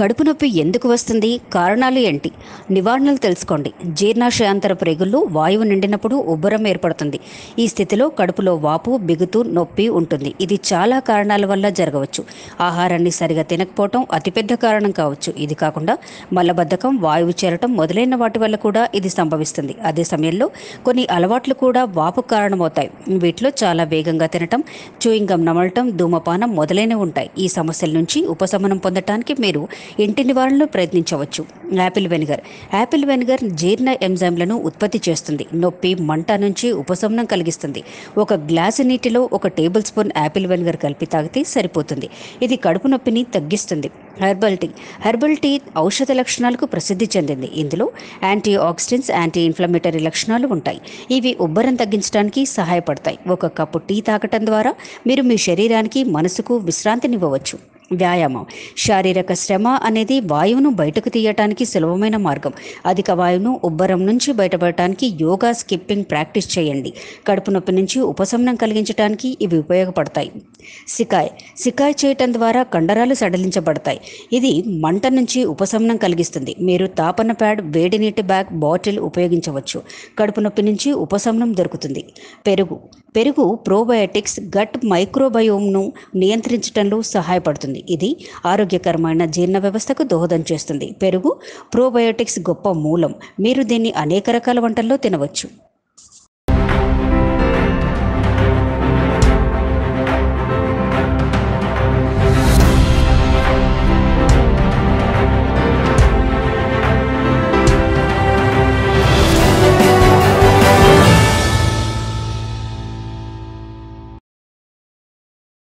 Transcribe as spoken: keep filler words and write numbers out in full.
కడుపు నొప్పి ఎందుకు వస్తుంది, కారణాలు ఏంటి, నివారణలు తెలుసుకోండి. జీర్ణాశయాంతర ప్రేగుల్లో వాయువు నిండినప్పుడు ఉబ్బరం ఏర్పడుతుంది. ఈ స్థితిలో కడుపులో వాపు, బిగుతు, నొప్పి ఉంటుంది. ఇది చాలా కారణాల వల్ల జరగవచ్చు. ఆహారాన్ని సరిగా తినకపోవటం అతిపెద్ద కారణం కావచ్చు. ఇది కాకుండా మలబద్ధకం, వాయువు చేరటం మొదలైన వాటి వల్ల కూడా ఇది సంభవిస్తుంది. అదే సమయంలో కొన్ని అలవాట్లు కూడా వాపు కారణమవుతాయి. వీటిలో చాలా వేగంగా తినటం, చూయింగం నమలటం, ధూమపానం మొదలైనవి ఉంటాయి. ఈ సమస్యల నుంచి ఉపశమనం పొందటానికి మీరు ఇంటి నివారణలో ప్రయత్నించవచ్చు. యాపిల్ వెనిగర్ యాపిల్ వెనిగర్ జీర్ణ ఎంజైమ్లను ఉత్పత్తి చేస్తుంది. నొప్పి, మంట నుంచి ఉపశమనం కలిగిస్తుంది. ఒక గ్లాసు నీటిలో ఒక టేబుల్ స్పూన్ యాపిల్ వెనిగర్ కలిపి తాగితే సరిపోతుంది. ఇది కడుపు నొప్పిని తగ్గిస్తుంది. హెర్బల్ టీ హెర్బల్ టీ ఔషధ లక్షణాలకు ప్రసిద్ధి చెందింది. ఇందులో యాంటీ ఆక్సిడెంట్స్, యాంటీ ఇన్ఫ్లమేటరీ లక్షణాలు ఉంటాయి. ఇవి ఉబ్బరం తగ్గించడానికి సహాయపడతాయి. ఒక కప్పు టీ తాగటం ద్వారా మీరు మీ శరీరానికి, మనసుకు విశ్రాంతినివ్వవచ్చు. వ్యాయామం శారీరక శ్రమ అనేది వాయువును బయటకు తీయటానికి సులభమైన మార్గం. అధిక వాయువును ఉబ్బరం నుంచి బయటపడటానికి యోగా, స్కిప్పింగ్ ప్రాక్టీస్ చేయండి. కడుపు నొప్పి నుంచి ఉపశమనం కలిగించడానికి ఇవి ఉపయోగపడతాయి. సికాయ్ సికాయ్ చేయటం ద్వారా కండరాలు సడలించబడతాయి. ఇది మంట నుంచి ఉపశమనం కలిగిస్తుంది. మీరు తాపన ప్యాడ్, వేడి నీటి బ్యాగ్, బాటిల్ ఉపయోగించవచ్చు. కడుపు నొప్పి నుంచి ఉపశమనం దొరుకుతుంది. పెరుగు పెరుగు ప్రోబయోటిక్స్ గట్ మైక్రోబయోమ్ను నియంత్రించడంలో సహాయపడుతుంది. ఇది ఆరోగ్యకరమైన జీర్ణ వ్యవస్థకు దోహదం చేస్తుంది. పెరుగు ప్రోబయోటిక్స్ గొప్ప మూలం. మీరు దీన్ని అనేక రకాల వంటల్లో తినవచ్చు.